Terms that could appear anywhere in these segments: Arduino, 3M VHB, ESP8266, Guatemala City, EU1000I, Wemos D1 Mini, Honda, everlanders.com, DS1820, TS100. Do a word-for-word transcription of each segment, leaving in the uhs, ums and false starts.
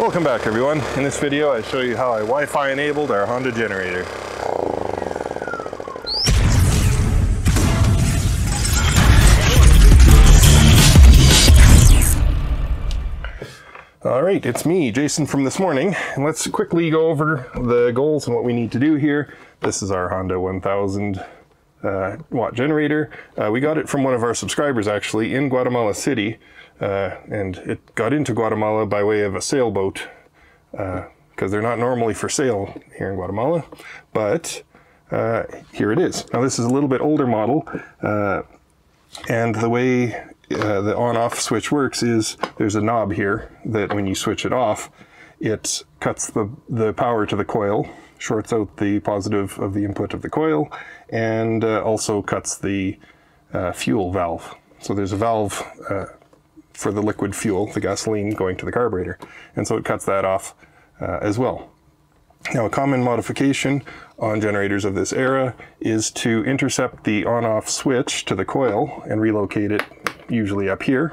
Welcome back, everyone. In this video, I show you how I Wi-Fi enabled our Honda generator. All right, it's me, Jason, from This Morning, and let's quickly go over the goals and what we need to do here. This is our Honda one thousand uh, watt generator. Uh, we got it from one of our subscribers, actually, in Guatemala City, uh, and it got into Guatemala by way of a sailboat, because uh, they're not normally for sale here in Guatemala, but uh, here it is. Now, this is a little bit older model, uh, and the way Uh, the on-off switch works is there's a knob here that when you switch it off, it cuts the, the power to the coil, shorts out the positive of the input of the coil, and uh, also cuts the uh, fuel valve. So there's a valve uh, for the liquid fuel, the gasoline going to the carburetor, and so it cuts that off uh, as well. Now, a common modification on generators of this era is to intercept the on-off switch to the coil and relocate it usually up here.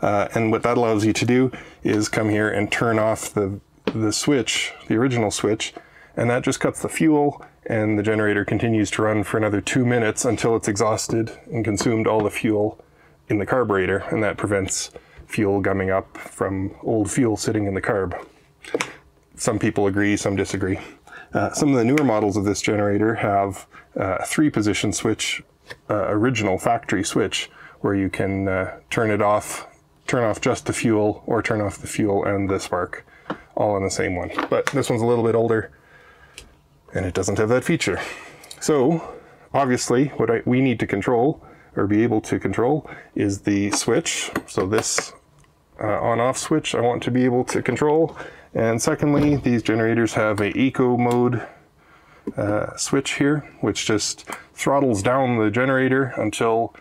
Uh, and what that allows you to do is come here and turn off the, the switch, the original switch, and that just cuts the fuel, and the generator continues to run for another two minutes until it's exhausted and consumed all the fuel in the carburetor, and that prevents fuel gumming up from old fuel sitting in the carb. Some people agree, some disagree. Uh, some of the newer models of this generator have uh, a three-position switch, uh, original factory switch, where you can uh, turn it off, turn off just the fuel, or turn off the fuel and the spark, all on the same one. But this one's a little bit older, and it doesn't have that feature. So, obviously, what I, we need to control, or be able to control, is the switch. So this uh, on-off switch I want to be able to control. And secondly, these generators have a eco mode uh, switch here, which just throttles down the generator until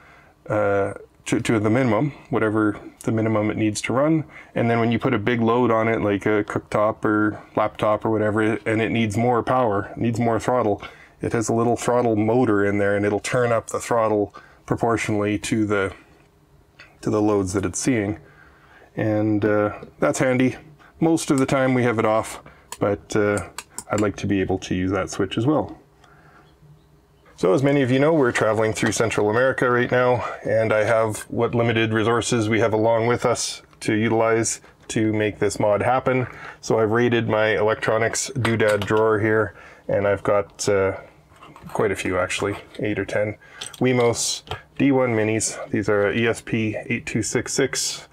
Uh, to, to the minimum, whatever the minimum it needs to run. And then when you put a big load on it, like a cooktop or laptop or whatever, and it needs more power, needs more throttle, it has a little throttle motor in there, and it'll turn up the throttle proportionally to the to the loads that it's seeing. And uh, that's handy. Most of the time we have it off, but uh, I'd like to be able to use that switch as well. So, as many of you know, we're traveling through Central America right now, and I have what limited resources we have along with us to utilize to make this mod happen. So I've raided my electronics doodad drawer here, and I've got uh, quite a few, actually, eight or ten Wemos D one Minis. These are E S P eight two six six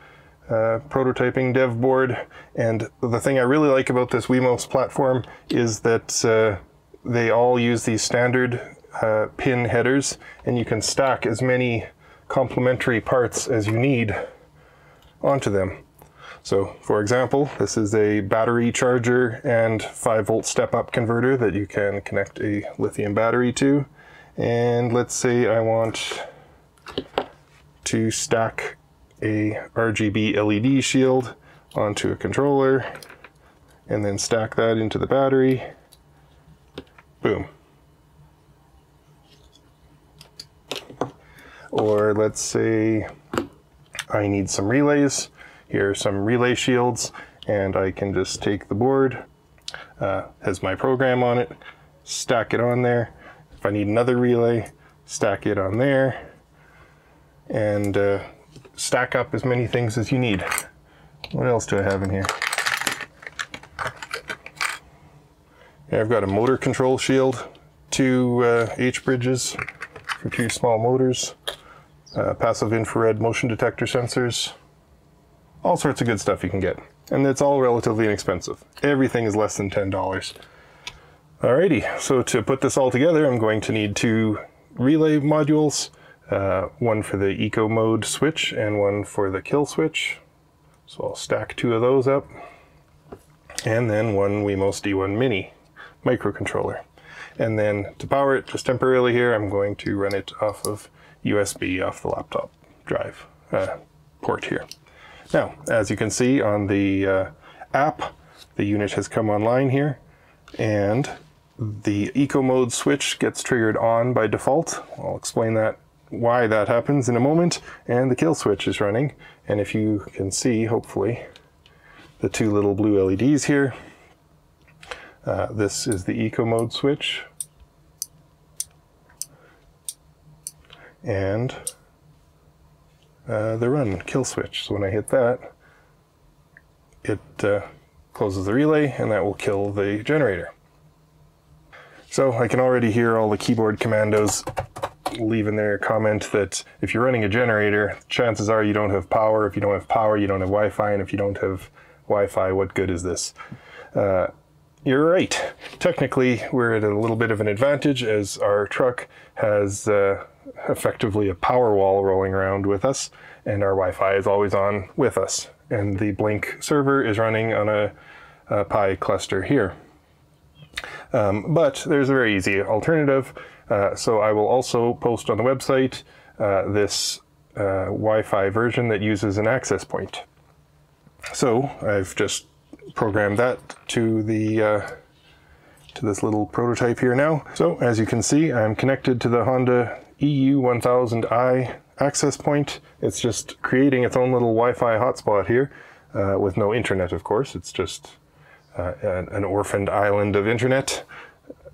uh, prototyping dev board, and the thing I really like about this Wemos platform is that uh, they all use these standard Uh, pin headers, and you can stack as many complementary parts as you need onto them. So, for example, this is a battery charger and five volt step-up converter that you can connect a lithium battery to. And let's say I want to stack a R G B L E D shield onto a controller and then stack that into the battery. Boom. Or let's say I need some relays. Here are some relay shields, and I can just take the board, uh, has my program on it, stack it on there. If I need another relay, stack it on there, and uh, stack up as many things as you need. What else do I have in here? Yeah, I've got a motor control shield, two uh, H bridges for two small motors, Uh, passive infrared motion detector sensors, all sorts of good stuff you can get. And it's all relatively inexpensive. Everything is less than ten dollars. Alrighty, so to put this all together, I'm going to need two relay modules, uh, one for the eco mode switch and one for the kill switch. So I'll stack two of those up, and then one Wemos D one Mini microcontroller. And then to power it, just temporarily here, I'm going to run it off of U S B off the laptop drive uh, port here. Now, as you can see on the uh, app, the unit has come online here, and the eco mode switch gets triggered on by default. I'll explain that why that happens in a moment. And the kill switch is running, and if you can see, hopefully, the two little blue L E Ds here. Uh, this is the eco mode switch. And uh, the run kill switch. So when I hit that, it uh, closes the relay, and that will kill the generator. So I can already hear all the keyboard commandos leaving their comment that if you're running a generator, chances are you don't have power. If you don't have power, you don't have Wi-Fi, and if you don't have Wi-Fi, what good is this? Uh, you're right. Technically, we're at a little bit of an advantage, as our truck has uh, effectively a power wall rolling around with us, and our Wi-Fi is always on with us. And the Blink server is running on a, a Pi cluster here. Um, but there's a very easy alternative. Uh, so I will also post on the website uh, this uh, Wi-Fi version that uses an access point. So I've just programmed that to the uh, to this little prototype here now. So as you can see, I'm connected to the Honda E U one thousand I access point. It's just creating its own little Wi-Fi hotspot here, uh, with no internet, of course. It's just uh, an orphaned island of internet.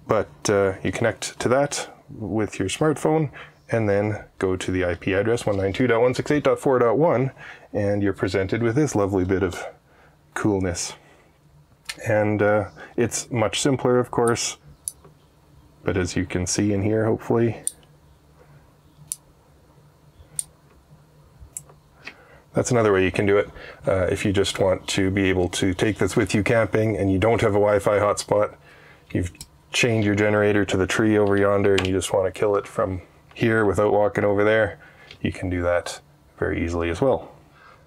But uh, you connect to that with your smartphone, and then go to the I P address one ninety-two dot one sixty-eight dot four dot one, and you're presented with this lovely bit of coolness. And uh, it's much simpler, of course, but as you can see in here, hopefully, that's another way you can do it. Uh, if you just want to be able to take this with you camping and you don't have a Wi-Fi hotspot, you've chained your generator to the tree over yonder and you just want to kill it from here without walking over there, you can do that very easily as well.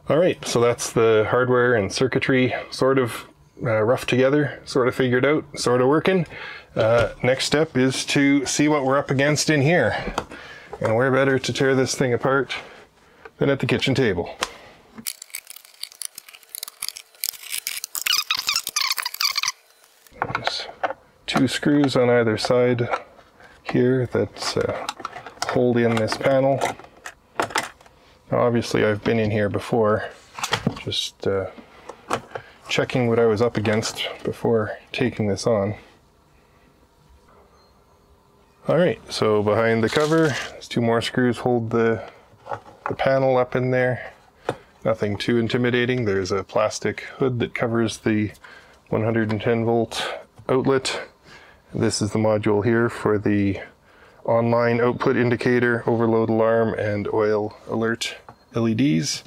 All right, so that's the hardware and circuitry sort of uh, roughed together, sort of figured out, sort of working. Uh, next step is to see what we're up against in here. And where better to tear this thing apart than at the kitchen table. Two screws on either side here that uh, hold in this panel. Now, obviously I've been in here before, just uh, checking what I was up against before taking this on. All right, so behind the cover, there's two more screws hold the, the panel up in there. Nothing too intimidating. There's a plastic hood that covers the one hundred ten volt outlet. This is the module here for the online output indicator, overload alarm, and oil alert L E Ds.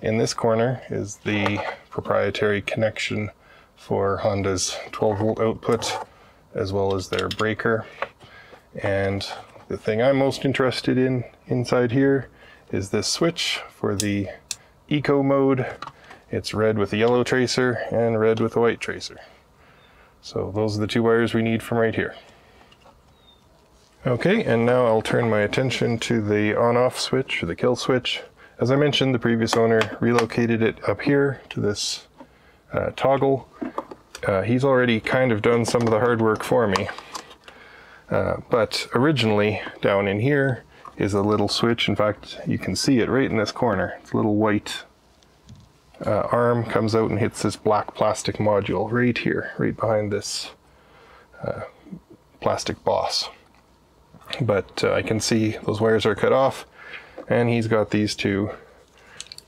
In this corner is the proprietary connection for Honda's twelve volt output, as well as their breaker. And the thing I'm most interested in inside here is this switch for the eco mode. It's red with the yellow tracer and red with the white tracer. So those are the two wires we need from right here. Okay, and now I'll turn my attention to the on-off switch, or the kill switch. As I mentioned, the previous owner relocated it up here to this uh, toggle. Uh, he's already kind of done some of the hard work for me. Uh, but originally, down in here is a little switch. In fact, you can see it right in this corner. It's a little white Uh, arm comes out and hits this black plastic module right here, right behind this uh, plastic boss. But uh, I can see those wires are cut off, and he's got these two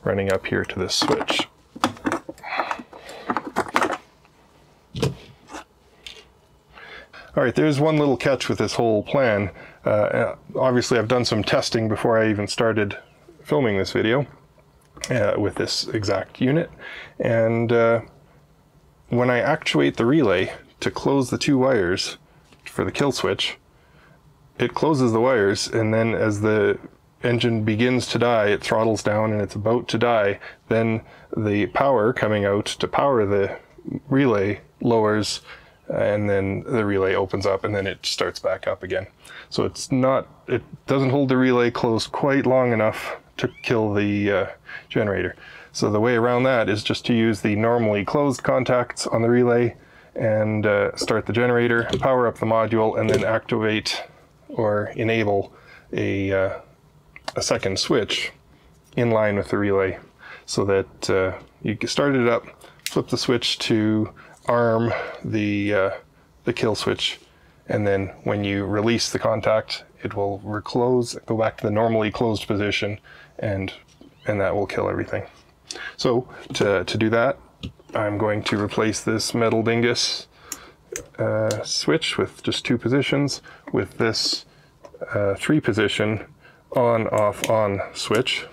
running up here to this switch. All right, there's one little catch with this whole plan. Uh, obviously, I've done some testing before I even started filming this video. Uh, with this exact unit, and uh, when I actuate the relay to close the two wires for the kill switch, it closes the wires, and then as the engine begins to die, it throttles down and it's about to die. Then the power coming out to power the relay lowers, and then the relay opens up, and then it starts back up again. So it's not, it doesn't hold the relay closed quite long enough to kill the uh, generator. So the way around that is just to use the normally closed contacts on the relay and uh, start the generator, power up the module, and then activate or enable a, uh, a second switch in line with the relay so that uh, you start it up, flip the switch to arm the, uh, the kill switch, and then when you release the contact, it will reclose, go back to the normally closed position, and and that will kill everything. So to, to do that, I'm going to replace this metal dingus uh, switch with just two positions with this uh, three position on off on switch.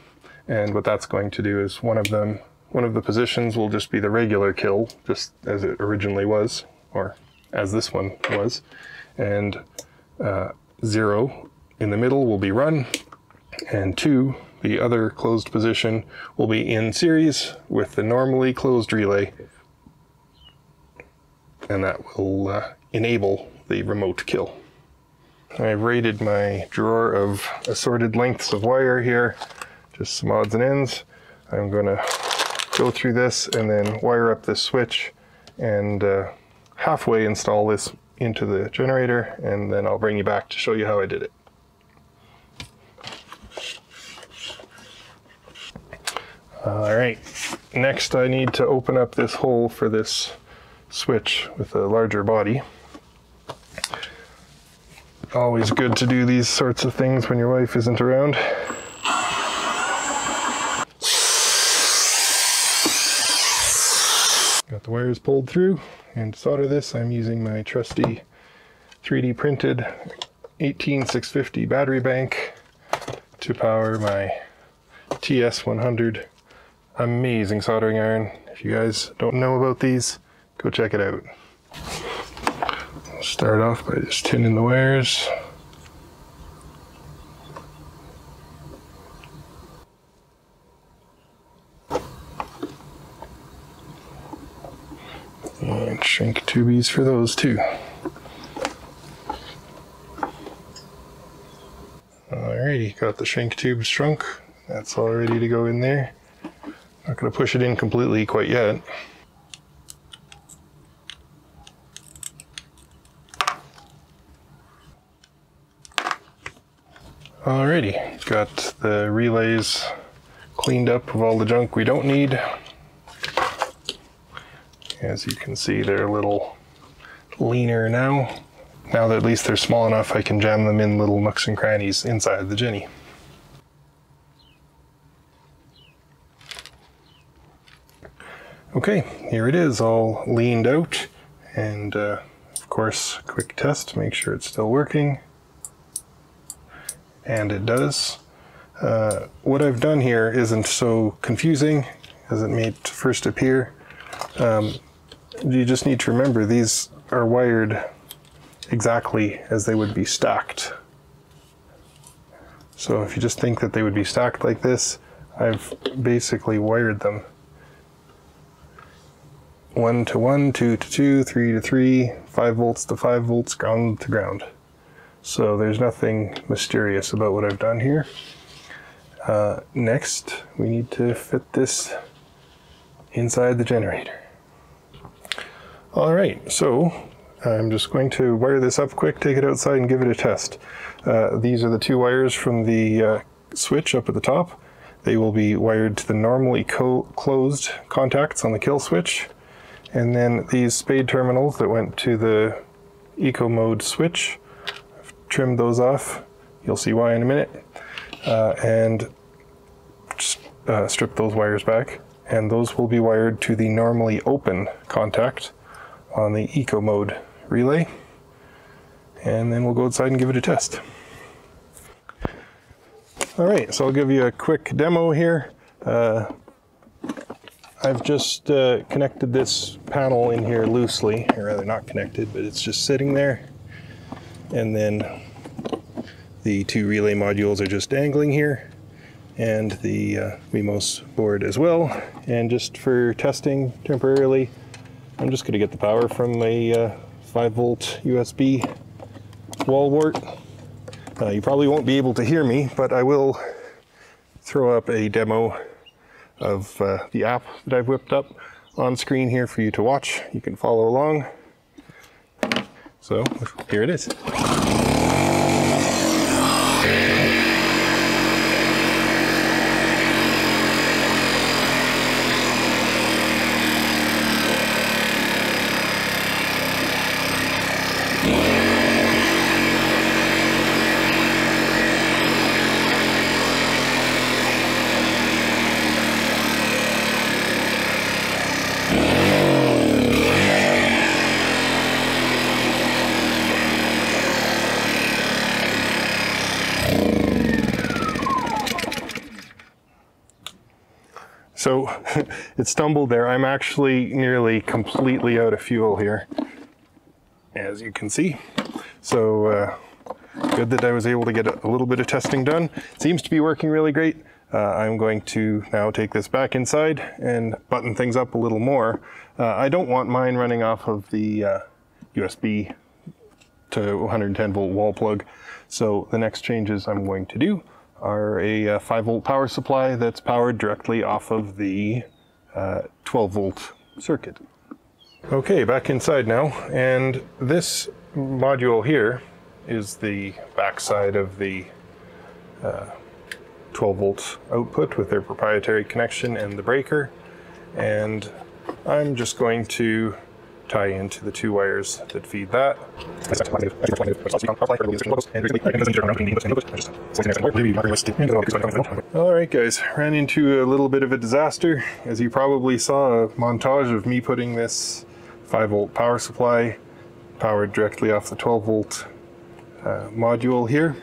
And what that's going to do is one of them, one of the positions will just be the regular kill, just as it originally was, or as this one was, and uh, zero in the middle will be run, and two, the other closed position, will be in series with the normally closed relay, and that will uh, enable the remote kill. I've raided my drawer of assorted lengths of wire here, just some odds and ends. I'm gonna go through this and then wire up this switch and uh, halfway install this into the generator, and then I'll bring you back to show you how I did it. All right, next I need to open up this hole for this switch with a larger body. Always good to do these sorts of things when your wife isn't around. Got the wires pulled through. And to solder this, I'm using my trusty three D printed eighteen six fifty battery bank to power my T S one hundred amazing soldering iron. If you guys don't know about these, go check it out. I'll start off by just tinning the wires. And shrink tubies for those too. Alrighty, got the shrink tubes shrunk. That's all ready to go in there. Not going to push it in completely quite yet. Alrighty, got the relays cleaned up of all the junk we don't need. As you can see, they're a little leaner now. Now that at least they're small enough, I can jam them in little nooks and crannies inside the Jenny. Okay, here it is, all leaned out. And uh, of course, quick test, make sure it's still working. And it does. Uh, what I've done here isn't so confusing as it may first appear. Um, You just need to remember these are wired exactly as they would be stacked. So if you just think that they would be stacked like this, I've basically wired them one to one, two to two, three to three, five volts to five volts, ground to ground. So there's nothing mysterious about what I've done here. Uh, next, we need to fit this inside the generator. All right, so I'm just going to wire this up quick, take it outside and give it a test. Uh, these are the two wires from the uh, switch up at the top. They will be wired to the normally co closed contacts on the kill switch. And then these spade terminals that went to the eco mode switch, I've trimmed those off. You'll see why in a minute. Uh, and just, uh, strip those wires back. And those will be wired to the normally open contact on the eco mode relay, and then we'll go outside and give it a test. All right, so I'll give you a quick demo here. Uh, I've just uh, connected this panel in here loosely, or rather not connected, but it's just sitting there. And then the two relay modules are just dangling here, and the uh, Wemos board as well. And just for testing temporarily, I'm just going to get the power from a uh, five volt U S B wall wart. Uh, you probably won't be able to hear me, but I will throw up a demo of uh, the app that I've whipped up on screen here for you to watch. You can follow along. So here it is. So it stumbled there. I'm actually nearly completely out of fuel here, as you can see. So uh, good that I was able to get a little bit of testing done. It seems to be working really great. Uh, I'm going to now take this back inside and button things up a little more. Uh, I don't want mine running off of the uh, U S B to one hundred ten volt wall plug. So the next changes I'm going to do are a uh, five volt power supply that's powered directly off of the uh, twelve volt circuit. Okay, back inside now, and this module here is the backside of the uh, twelve volt output with their proprietary connection and the breaker, and I'm just going to tie into the two wires that feed that. All right, guys, ran into a little bit of a disaster. As you probably saw, a montage of me putting this five volt power supply powered directly off the twelve volt uh, module here.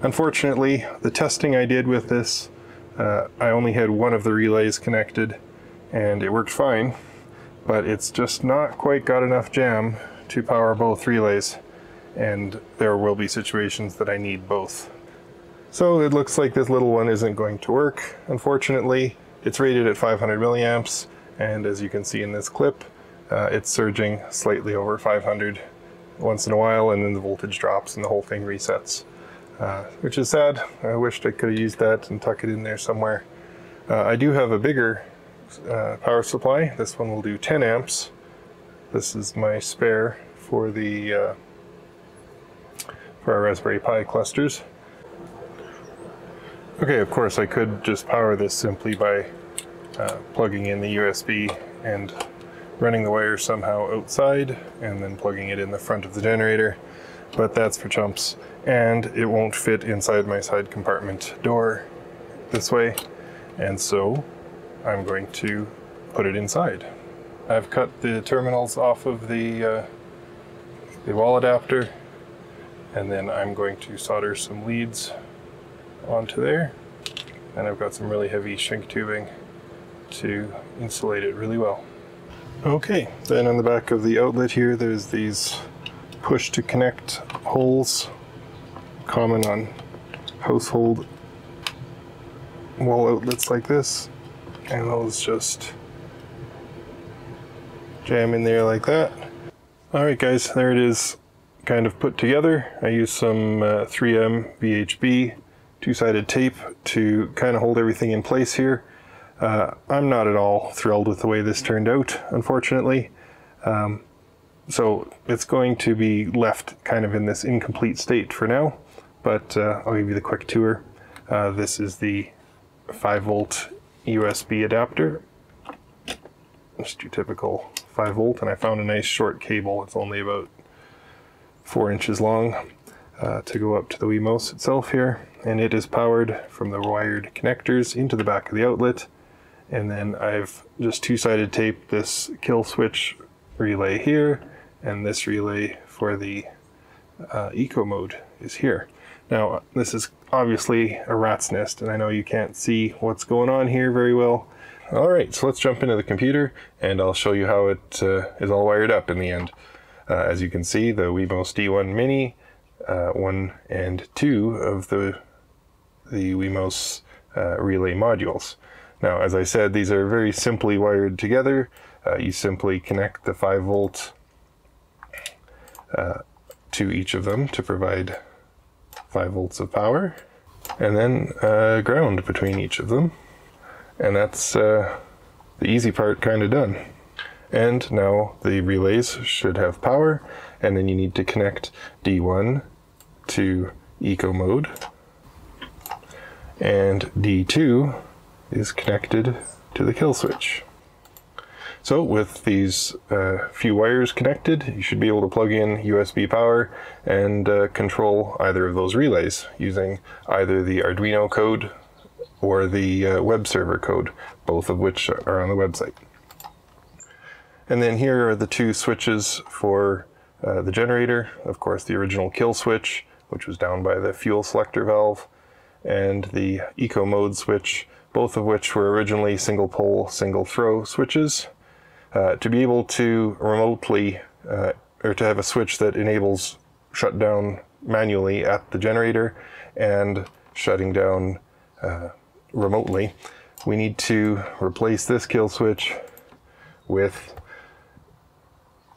Unfortunately, the testing I did with this, uh, I only had one of the relays connected and it worked fine, but it's just not quite got enough jam to power both relays, and there will be situations that I need both. So it looks like this little one isn't going to work, unfortunately. It's rated at five hundred milliamps, and as you can see in this clip, uh, it's surging slightly over five hundred once in a while, and then the voltage drops and the whole thing resets, uh, which is sad. I wished I could have used that and tuck it in there somewhere. Uh, I do have a bigger Uh, power supply. This one will do ten amps. This is my spare for the uh, for our Raspberry Pi clusters. Okay, of course I could just power this simply by uh, plugging in the U S B and running the wire somehow outside and then plugging it in the front of the generator, but that's for chumps, and it won't fit inside my side compartment door this way, and so I'm going to put it inside. I've cut the terminals off of the, uh, the wall adapter, and then I'm going to solder some leads onto there. And I've got some really heavy shrink tubing to insulate it really well. Okay, then on the back of the outlet here, there's these push to connect holes, common on household wall outlets like this. And those just jam in there like that. All right, guys, there it is, kind of put together. I used some uh, three M V H B two-sided tape to kind of hold everything in place here. Uh, I'm not at all thrilled with the way this turned out, unfortunately. Um, so it's going to be left kind of in this incomplete state for now, but uh, I'll give you the quick tour. Uh, this is the five volt U S B adapter, just your typical five volt, and I found a nice short cable. It's only about four inches long uh, to go up to the Wemos itself here, and it is powered from the wired connectors into the back of the outlet, and then I've just two-sided taped this kill switch relay here, and this relay for the uh, eco mode is here. Now, this is obviously a rat's nest, and I know you can't see what's going on here very well. All right, so let's jump into the computer, and I'll show you how it uh, is all wired up in the end. Uh, as you can see, the Wemos D one Mini, uh, one and two of the, the Wemos uh, relay modules. Now, as I said, these are very simply wired together. Uh, you simply connect the five volt uh, to each of them to provide five volts of power, and then uh, ground between each of them, and that's uh, the easy part kind of done. And now the relays should have power, and then you need to connect D one to eco mode, and D two is connected to the kill switch. So with these uh, few wires connected, you should be able to plug in U S B power and uh, control either of those relays using either the Arduino code or the uh, web server code, both of which are on the website. And then here are the two switches for uh, the generator. Of course, the original kill switch, which was down by the fuel selector valve, and the eco mode switch, both of which were originally single pole, single throw switches. Uh, to be able to remotely, uh, or to have a switch that enables shutdown manually at the generator and shutting down uh, remotely, we need to replace this kill switch with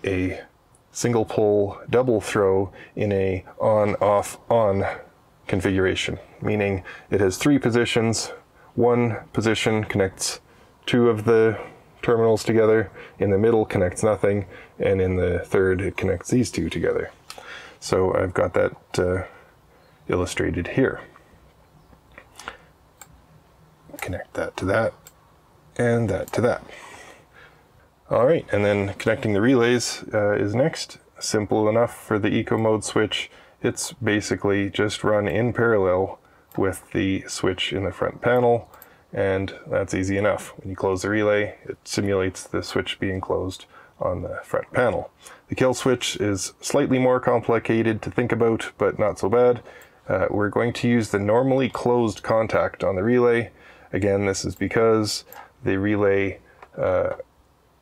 a single pole double throw in a on off on configuration, meaning it has three positions. One position connects two of the terminals together, in the middle connects nothing, and in the third it connects these two together. So I've got that uh, illustrated here. Connect that to that, and that to that. All right, and then connecting the relays uh, is next. Simple enough for the eco mode switch. It's basically just run in parallel with the switch in the front panel, and that's easy enough. When you close the relay, it simulates the switch being closed on the front panel. The kill switch is slightly more complicated to think about, but not so bad. Uh, we're going to use the normally closed contact on the relay. Again, this is because the relay, uh,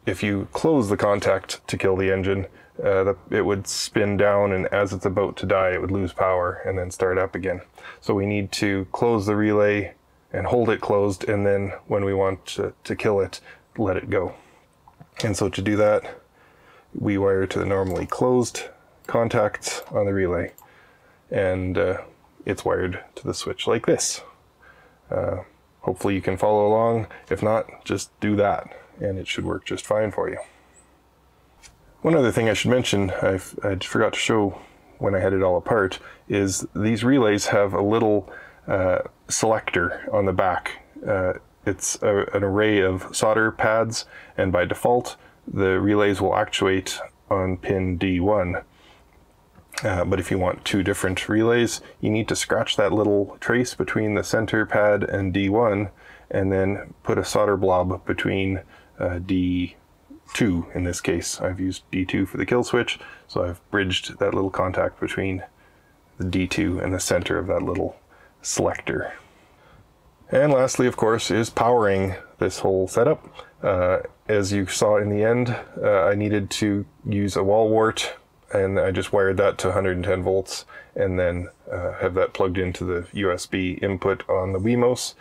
if you close the contact to kill the engine, uh, the, it would spin down, and as it's about to die, it would lose power and then start up again. So we need to close the relay and hold it closed, and then when we want to, to kill it, let it go. And so to do that, we wire to the normally closed contacts on the relay, and uh, it's wired to the switch like this. Uh, hopefully you can follow along. If not, just do that, and it should work just fine for you. One other thing I should mention, I've, I forgot to show when I had it all apart, is these relays have a little uh, selector on the back. Uh, it's a, an array of solder pads, and by default, the relays will actuate on pin D one. Uh, but if you want two different relays, you need to scratch that little trace between the center pad and D one, and then put a solder blob between uh, D two in this case. I've used D two for the kill switch, so I've bridged that little contact between the D two and the center of that little selector. And lastly, of course, is powering this whole setup. Uh, as you saw in the end, uh, I needed to use a wall wart, and I just wired that to one hundred ten volts, and then uh, have that plugged into the U S B input on the Wemos.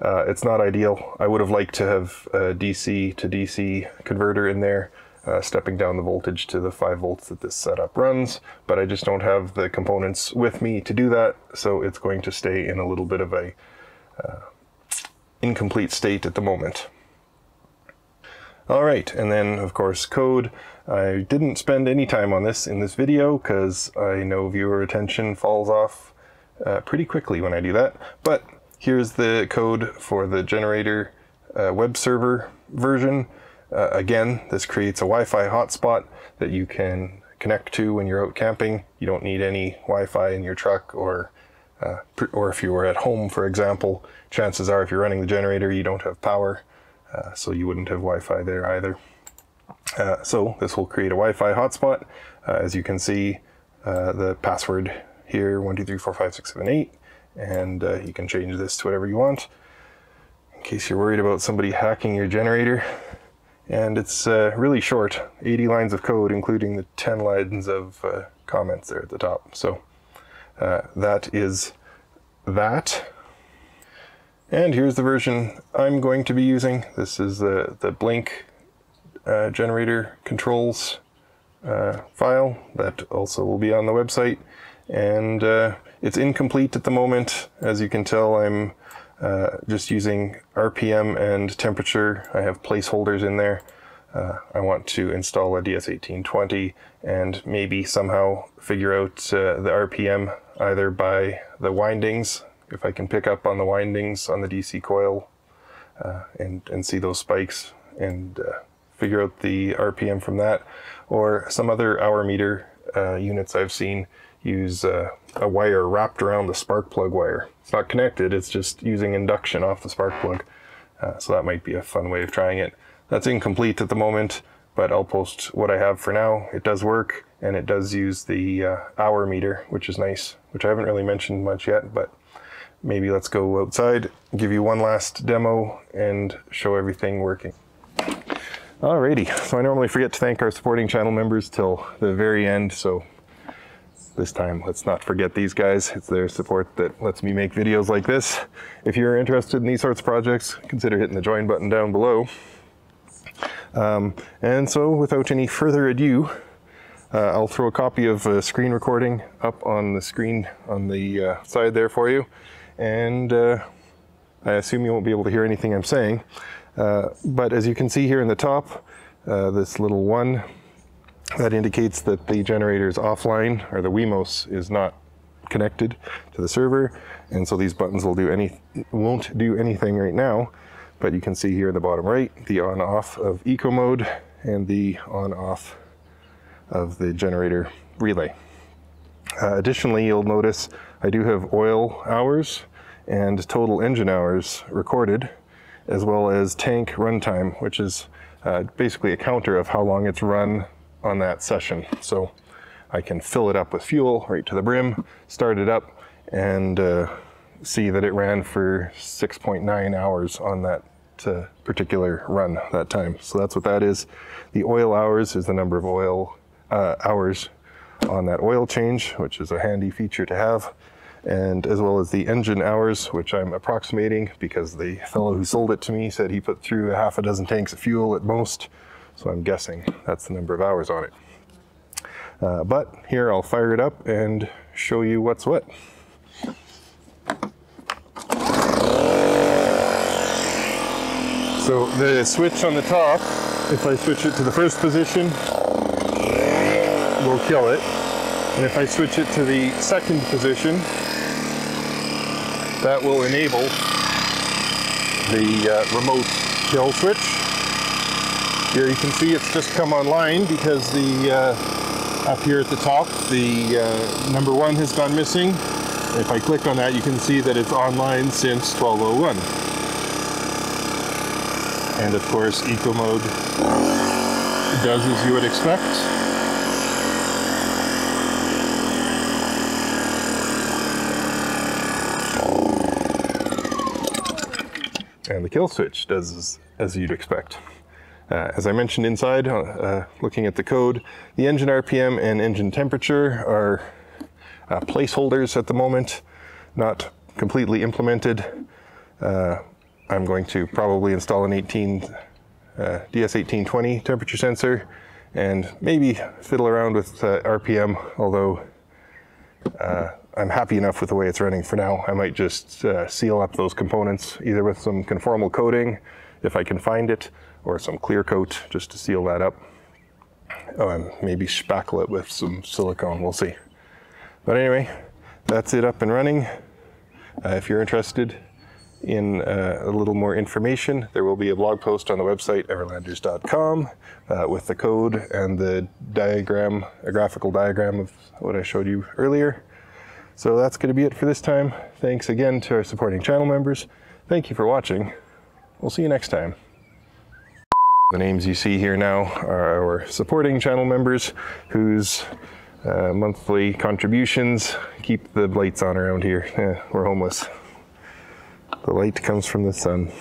Uh, it's not ideal. I would have liked to have a D C to D C converter in there, uh, stepping down the voltage to the five volts that this setup runs, but I just don't have the components with me to do that, so it's going to stay in a little bit of a uh, incomplete state at the moment. All right, and then of course code. I didn't spend any time on this in this video because I know viewer attention falls off uh, pretty quickly when I do that, but here's the code for the generator uh, web server version. Uh, again, this creates a Wi-Fi hotspot that you can connect to when you're out camping. You don't need any Wi-Fi in your truck, or uh, or if you were at home, for example, chances are if you're running the generator, you don't have power, uh, so you wouldn't have Wi-Fi there either. Uh, so this will create a Wi-Fi hotspot. Uh, as you can see, uh, the password here, one two three four five six seven eight. And uh, you can change this to whatever you want in case you're worried about somebody hacking your generator. And it's uh, really short, eighty lines of code, including the ten lines of uh, comments there at the top. So uh, that is that. And here's the version I'm going to be using. This is the, the Blink uh, generator controls uh, file that also will be on the website. And uh, it's incomplete at the moment. As you can tell, I'm uh, just using R P M and temperature. I have placeholders in there. Uh, I want to install a D S eighteen twenty and maybe somehow figure out uh, the R P M either by the windings, if I can pick up on the windings on the D C coil uh, and, and see those spikes and uh, figure out the R P M from that, or some other hour meter uh, units I've seen use uh, a wire wrapped around the spark plug wire. It's not connected, it's just using induction off the spark plug. Uh, so that might be a fun way of trying it. That's incomplete at the moment, but I'll post what I have for now. It does work, and it does use the uh, hour meter, which is nice, which I haven't really mentioned much yet, but maybe let's go outside, give you one last demo and show everything working. Alrighty, so I normally forget to thank our supporting channel members till the very end, so this time let's not forget these guys. It's their support that lets me make videos like this. If you're interested in these sorts of projects, consider hitting the join button down below. Um, and so without any further ado, uh, I'll throw a copy of a screen recording up on the screen on the uh, side there for you, and uh, I assume you won't be able to hear anything I'm saying. Uh, but as you can see here in the top, uh, this little one, that indicates that the generator is offline, or the Wemos is not connected to the server, and so these buttons will do any, won't do anything right now, but you can see here in the bottom right, the on-off of eco mode and the on-off of the generator relay. Uh, additionally, you'll notice I do have oil hours and total engine hours recorded, as well as tank runtime, which is uh, basically a counter of how long it's run on that session. So I can fill it up with fuel right to the brim, start it up, and uh, see that it ran for six point nine hours on that uh, particular run that time. So that's what that is. The oil hours is the number of oil uh, hours on that oil change, which is a handy feature to have. And as well as the engine hours, which I'm approximating because the fellow who sold it to me said he put through a half a dozen tanks of fuel at most, so I'm guessing that's the number of hours on it. Uh, but here I'll fire it up and show you what's what. So the switch on the top, if I switch it to the first position, will kill it. And if I switch it to the second position, that will enable the uh, remote kill switch. Here you can see it's just come online because the uh, up here at the top, the uh, number one has gone missing. If I click on that, you can see that it's online since twelve oh one. And of course, eco mode does as you would expect. And the kill switch does as you'd expect. Uh, as I mentioned inside, uh, looking at the code, the engine R P M and engine temperature are uh, placeholders at the moment, not completely implemented. Uh, I'm going to probably install an eighteen, uh, D S eighteen twenty temperature sensor and maybe fiddle around with uh, R P M, although uh, I'm happy enough with the way it's running for now. I might just uh, seal up those components either with some conformal coating, if I can find it, or some clear coat just to seal that up. Oh, and maybe spackle it with some silicone, we'll see. But anyway, that's it up and running. Uh, if you're interested in uh, a little more information, there will be a blog post on the website, everlanders dot com, uh, with the code and the diagram, a graphical diagram of what I showed you earlier. So that's going to be it for this time. Thanks again to our supporting channel members. Thank you for watching. We'll see you next time. The names you see here now are our supporting channel members whose uh, monthly contributions keep the lights on around here. Eh, we're homeless. The light comes from the sun.